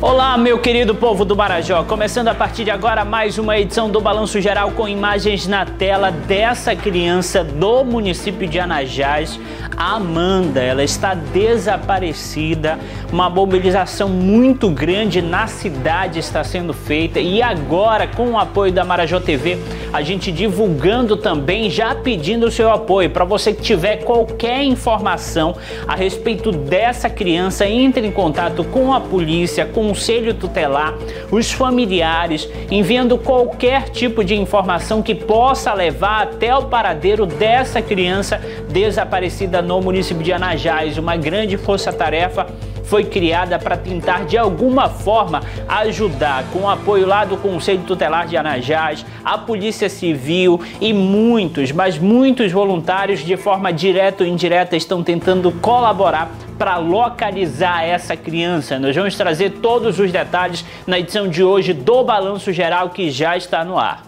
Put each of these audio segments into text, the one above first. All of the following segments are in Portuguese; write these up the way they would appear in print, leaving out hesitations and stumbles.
Olá, meu querido povo do Marajó, começando a partir de agora mais uma edição do Balanço Geral com imagens na tela dessa criança do município de Anajás, a Amanda. Ela está desaparecida, uma mobilização muito grande na cidade está sendo feita e agora com o apoio da Marajó TV, a gente divulgando também, já pedindo o seu apoio. Para você que tiver qualquer informação a respeito dessa criança, entre em contato com a polícia, com Conselho Tutelar, os familiares, enviando qualquer tipo de informação que possa levar até o paradeiro dessa criança desaparecida no município de Anajás. Uma grande força-tarefa foi criada para tentar de alguma forma ajudar, com o apoio lá do Conselho Tutelar de Anajás, a Polícia Civil e muitos, mas muitos voluntários de forma direta ou indireta estão tentando colaborar para localizar essa criança. Nós vamos trazer todos os detalhes na edição de hoje do Balanço Geral, que já está no ar.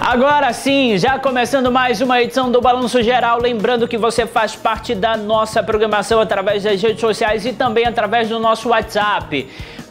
Agora sim, já começando mais uma edição do Balanço Geral, lembrando que você faz parte da nossa programação através das redes sociais e também através do nosso WhatsApp.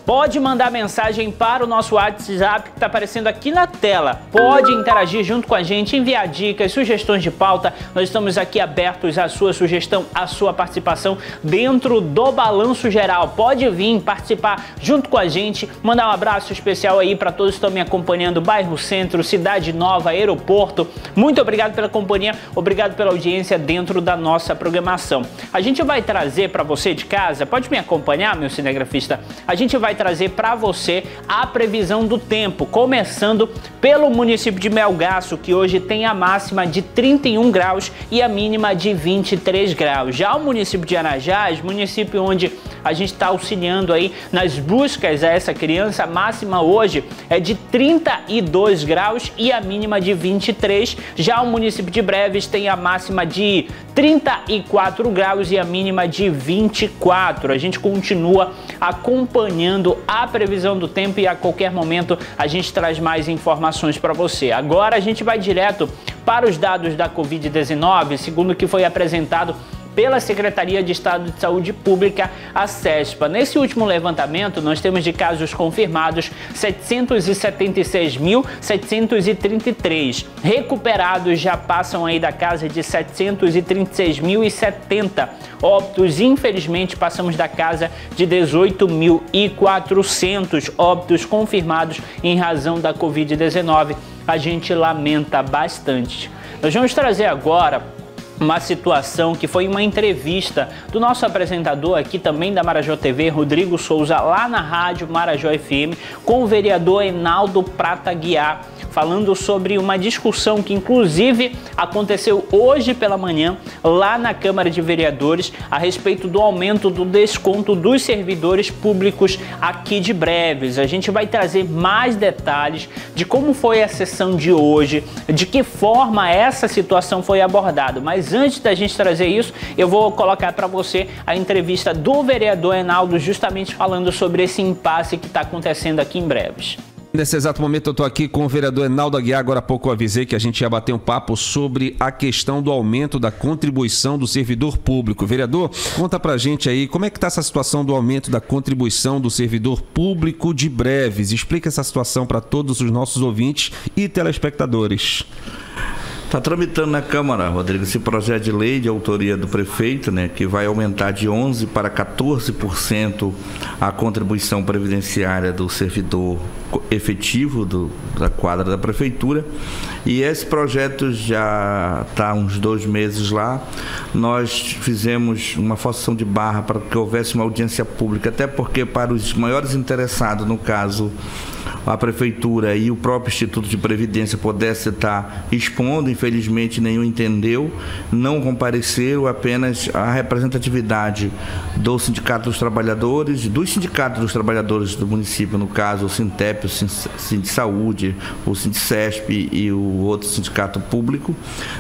Pode mandar mensagem para o nosso WhatsApp que está aparecendo aqui na tela. Pode interagir junto com a gente, enviar dicas, sugestões de pauta. Nós estamos aqui abertos à sua sugestão, à sua participação dentro do Balanço Geral. Pode vir participar junto com a gente, mandar um abraço especial aí para todos que estão me acompanhando, bairro Centro, Cidade Nova, Aeroporto. Muito obrigado pela companhia, obrigado pela audiência dentro da nossa programação. A gente vai trazer para você de casa, pode me acompanhar, meu cinegrafista? A gente vai trazer para você a previsão do tempo, começando pelo município de Melgaço, que hoje tem a máxima de 31 graus e a mínima de 23 graus. Já o município de Anajás, município onde a gente está auxiliando aí nas buscas a essa criança, a máxima hoje é de 32 graus e a mínima de 23. Já o município de Breves tem a máxima de 34 graus e a mínima de 24. A gente continua acompanhando a previsão do tempo e a qualquer momento a gente traz mais informações para você. Agora a gente vai direto para os dados da Covid-19, segundo o que foi apresentado pela Secretaria de Estado de Saúde Pública, a SESPA. Nesse último levantamento, nós temos de casos confirmados 776.733. Recuperados já passam aí da casa de 736.070. Óbitos, infelizmente, passamos da casa de 18.400 óbitos confirmados em razão da Covid-19. A gente lamenta bastante. Nós vamos trazer agora uma situação que foi uma entrevista do nosso apresentador aqui também da Marajó TV, Rodrigo Souza, lá na rádio Marajó FM, com o vereador Enaldo Prata Guiar, falando sobre uma discussão que inclusive aconteceu hoje pela manhã lá na Câmara de Vereadores a respeito do aumento do desconto dos servidores públicos aqui de Breves. A gente vai trazer mais detalhes de como foi a sessão de hoje, de que forma essa situação foi abordada. Mas antes da gente trazer isso, eu vou colocar para você a entrevista do vereador Enaldo justamente falando sobre esse impasse que está acontecendo aqui em Breves. Nesse exato momento eu estou aqui com o vereador Enaldo Aguiar. Agora há pouco eu avisei que a gente ia bater um papo sobre a questão do aumento da contribuição do servidor público. Vereador, conta pra gente aí como é que está essa situação do aumento da contribuição do servidor público de Breves. Explica essa situação para todos os nossos ouvintes e telespectadores. Está tramitando na Câmara, Rodrigo, esse projeto de lei de autoria do prefeito, né, que vai aumentar de 11% para 14% a contribuição previdenciária do servidor efetivo da quadra da prefeitura. E esse projeto já está há uns 2 meses lá. Nós fizemos uma forçação de barra para que houvesse uma audiência pública, até porque para os maiores interessados, no caso a prefeitura e o próprio Instituto de Previdência, pudesse estar expondo. Infelizmente nenhum entendeu, não compareceram, apenas a representatividade do Sindicato dos Trabalhadores, dos sindicatos dos trabalhadores do município, no caso o Sintep, Sintep, o Sindesaúde, o Sindesesp e o outro sindicato público,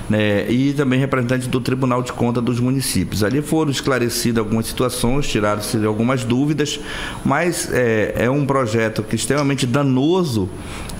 né, e também representantes do Tribunal de Contas dos municípios. Ali foram esclarecidas algumas situações, tiraram-se algumas dúvidas, mas é um projeto que é extremamente danoso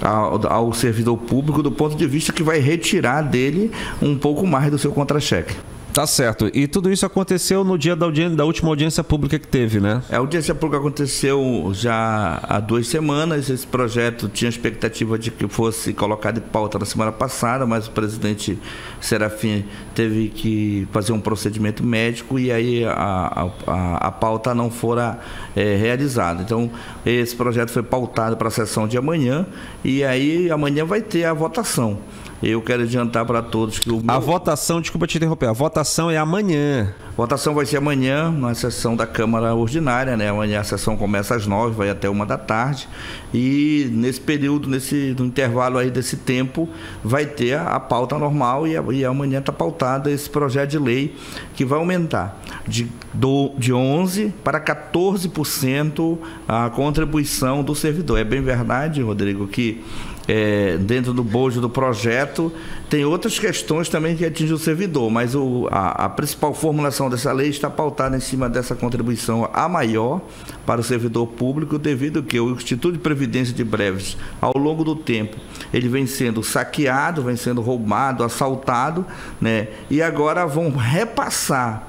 ao servidor público do ponto de vista que vai retirar dele um pouco mais do seu contra-cheque. Tá certo. E tudo isso aconteceu no dia da última audiência pública que teve, né? A audiência pública aconteceu já há 2 semanas. Esse projeto tinha expectativa de que fosse colocado em pauta na semana passada, mas o presidente Serafim teve que fazer um procedimento médico e aí a pauta não fora realizada. Então, esse projeto foi pautado para a sessão de amanhã e aí amanhã vai ter a votação. Eu quero adiantar para todos que a votação, desculpa te interromper, a votação é amanhã. A votação vai ser amanhã, na sessão da Câmara Ordinária, né? Amanhã a sessão começa às 9h, vai até 1h da tarde. E nesse período, no intervalo aí desse tempo, vai ter a pauta normal e amanhã está pautada esse projeto de lei que vai aumentar de 11% para 14% a contribuição do servidor. É bem verdade, Rodrigo, que dentro do bojo do projeto tem outras questões também que atingem o servidor, mas a principal formulação dessa lei está pautada em cima dessa contribuição a maior para o servidor público, devido que o Instituto de Previdência de Breves, ao longo do tempo, ele vem sendo saqueado, vem sendo roubado, assaltado, né? E agora vão repassar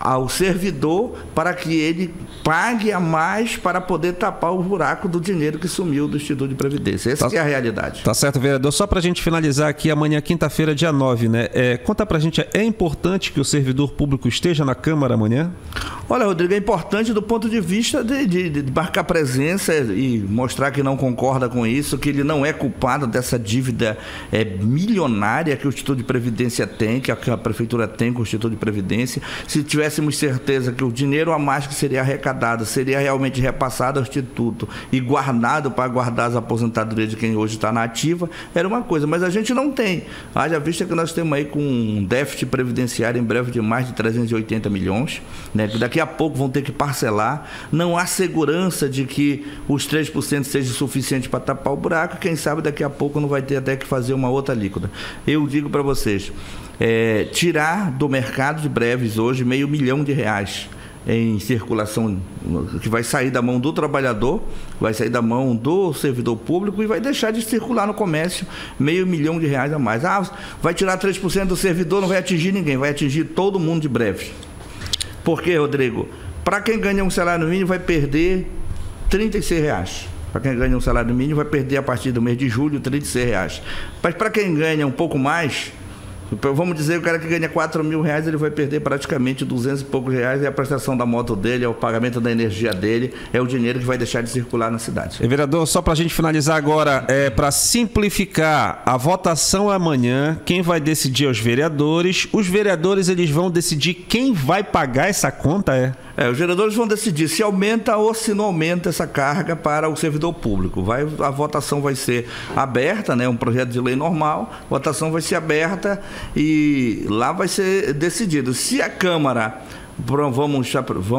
ao servidor para que ele pague a mais para poder tapar o buraco do dinheiro que sumiu do Instituto de Previdência. Essa é a realidade. Tá certo, vereador. Só para a gente finalizar aqui, amanhã, quinta-feira, dia 9, né? Conta para a gente, é importante que o servidor público esteja na Câmara amanhã? Olha, Rodrigo, é importante do ponto de vista de marcar presença e mostrar que não concorda com isso, que ele não é culpado dessa dívida milionária que o Instituto de Previdência tem, que a Prefeitura tem com o Instituto de Previdência. Se tivesse certeza que o dinheiro a mais que seria arrecadado seria realmente repassado ao Instituto e guardado para guardar as aposentadorias de quem hoje está na ativa, era uma coisa, mas a gente não tem. Haja vista que nós temos aí com um déficit previdenciário em breve de mais de 380 milhões, né, que daqui a pouco vão ter que parcelar. Não há segurança de que os 3% seja suficiente para tapar o buraco. Quem sabe daqui a pouco não vai ter até que fazer uma outra alíquota. Eu digo para vocês, tirar do mercado de Breves hoje meio milhão de reais em circulação, que vai sair da mão do trabalhador, vai sair da mão do servidor público e vai deixar de circular no comércio meio milhão de reais a mais. Ah, vai tirar 3% do servidor, não vai atingir ninguém, vai atingir todo mundo de Breves. Por quê, Rodrigo? Para quem ganha um salário mínimo vai perder R$ 36. Para quem ganha um salário mínimo vai perder a partir do mês de julho R$ 36. Mas para quem ganha um pouco mais, vamos dizer, o cara que ganha R$ 4.000, ele vai perder praticamente R$ 200 e poucos, é a prestação da moto dele, é o pagamento da energia dele, é o dinheiro que vai deixar de circular na cidade. Vereador, só para a gente finalizar agora, para simplificar, a votação é amanhã, quem vai decidir é os vereadores eles vão decidir quem vai pagar essa conta, é? Os vereadores vão decidir se aumenta ou se não aumenta essa carga para o servidor público. A votação vai ser aberta, né? Um projeto de lei normal, a votação vai ser aberta e lá vai ser decidido. Se a Câmara, vamos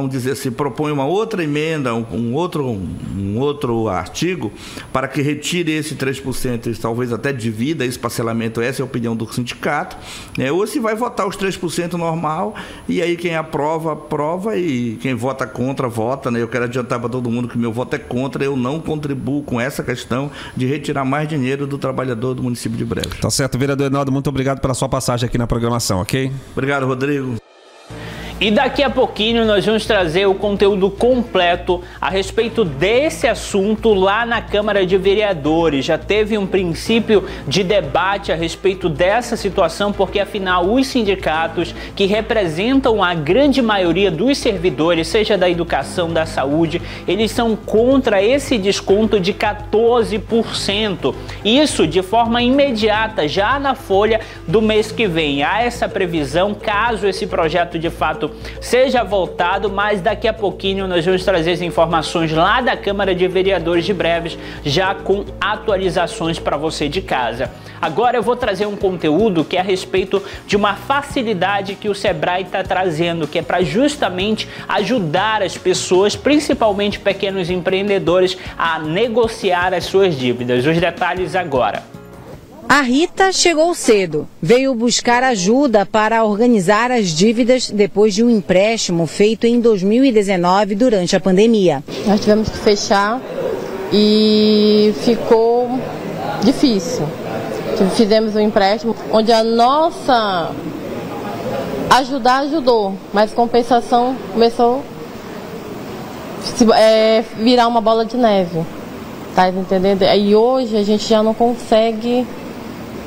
dizer assim, propõe uma outra emenda, um outro artigo para que retire esse 3%, talvez até divida esse parcelamento, essa é a opinião do sindicato, né? Ou se vai votar os 3% normal e aí quem aprova, aprova e quem vota contra, vota, né? Eu quero adiantar para todo mundo que meu voto é contra, eu não contribuo com essa questão de retirar mais dinheiro do trabalhador do município de Breves. Tá certo, vereador Enaldo, muito obrigado pela sua passagem aqui na programação, ok? Obrigado, Rodrigo. E daqui a pouquinho nós vamos trazer o conteúdo completo a respeito desse assunto lá na Câmara de Vereadores. Já teve um princípio de debate a respeito dessa situação, porque afinal os sindicatos que representam a grande maioria dos servidores, seja da educação, da saúde, eles são contra esse desconto de 14%. Isso de forma imediata, já na folha do mês que vem. Há essa previsão, caso esse projeto de fato seja voltado, mas daqui a pouquinho nós vamos trazer as informações lá da Câmara de Vereadores de Breves, já com atualizações para você de casa. Agora eu vou trazer um conteúdo que é a respeito de uma facilidade que o Sebrae está trazendo, que é para justamente ajudar as pessoas, principalmente pequenos empreendedores, a negociar as suas dívidas. Os detalhes agora. A Rita chegou cedo, veio buscar ajuda para organizar as dívidas depois de um empréstimo feito em 2019 durante a pandemia. Nós tivemos que fechar e ficou difícil. Fizemos um empréstimo onde a nossa ajudou, mas compensação começou a virar uma bola de neve, tá entendendo? E hoje a gente já não consegue...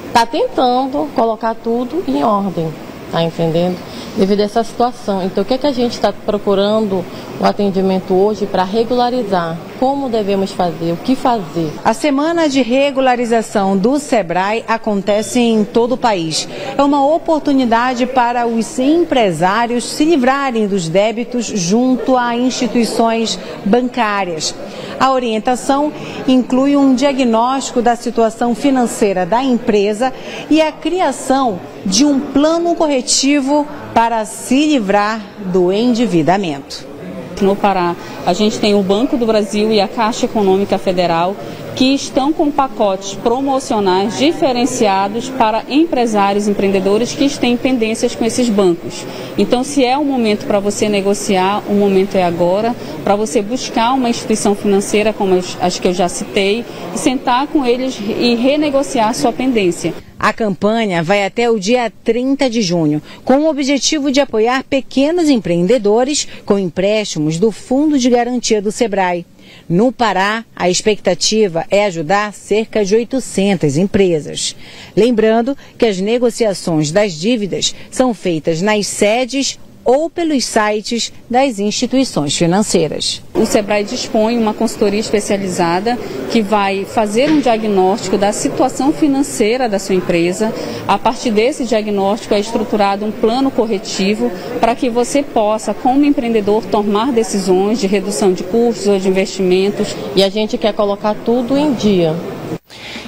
Está tentando colocar tudo em ordem, tá entendendo? Devido a essa situação. Então, o que é que a gente está procurando o atendimento hoje para regularizar? Como devemos fazer? O que fazer? A semana de regularização do Sebrae acontece em todo o país. É uma oportunidade para os empresários se livrarem dos débitos junto a instituições bancárias. A orientação inclui um diagnóstico da situação financeira da empresa e a criação de um plano corretivo para se livrar do endividamento. No Pará, a gente tem o Banco do Brasil e a Caixa Econômica Federal, que estão com pacotes promocionais diferenciados para empresários, empreendedores que têm pendências com esses bancos. Então, se é um momento para você negociar, o momento é agora, para você buscar uma instituição financeira, como as que eu já citei, e sentar com eles e renegociar sua pendência. A campanha vai até o dia 30 de junho, com o objetivo de apoiar pequenos empreendedores com empréstimos do Fundo de Garantia do Sebrae. No Pará, a expectativa é ajudar cerca de 800 empresas. Lembrando que as negociações das dívidas são feitas nas sedes ou pelos sites das instituições financeiras. O Sebrae dispõe uma consultoria especializada que vai fazer um diagnóstico da situação financeira da sua empresa. A partir desse diagnóstico é estruturado um plano corretivo para que você possa, como empreendedor, tomar decisões de redução de custos ou de investimentos. E a gente quer colocar tudo em dia.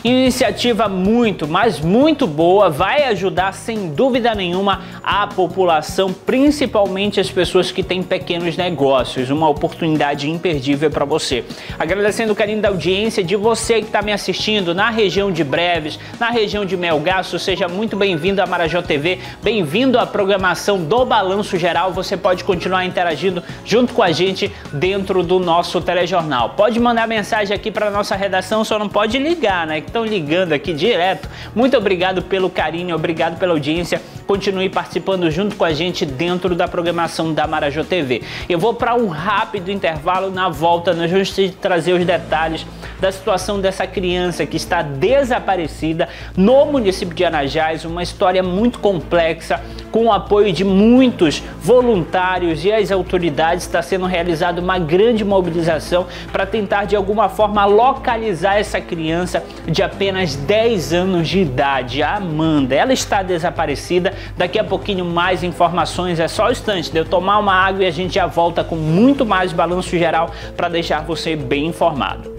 Iniciativa muito, mas muito boa, vai ajudar sem dúvida nenhuma a população, principalmente as pessoas que têm pequenos negócios. Uma oportunidade imperdível para você. Agradecendo o carinho da audiência de você que está me assistindo na região de Breves, na região de Melgaço. Seja muito bem-vindo à Marajó TV, bem-vindo à programação do Balanço Geral. Você pode continuar interagindo junto com a gente dentro do nosso telejornal. Pode mandar mensagem aqui para a nossa redação, só não pode ligar, né? Estão ligando aqui direto. Muito obrigado pelo carinho, obrigado pela audiência. Continue participando junto com a gente dentro da programação da Marajó TV. Eu vou para um rápido intervalo. Na volta, nós vamos te trazer os detalhes da situação dessa criança que está desaparecida no município de Anajás. Uma história muito complexa, com o apoio de muitos voluntários e as autoridades. Está sendo realizada uma grande mobilização para tentar, de alguma forma, localizar essa criança de apenas 10 anos de idade, a Amanda. Ela está desaparecida. Daqui a pouquinho mais informações. É só um instante de eu tomar uma água e a gente já volta com muito mais Balanço Geral para deixar você bem informado.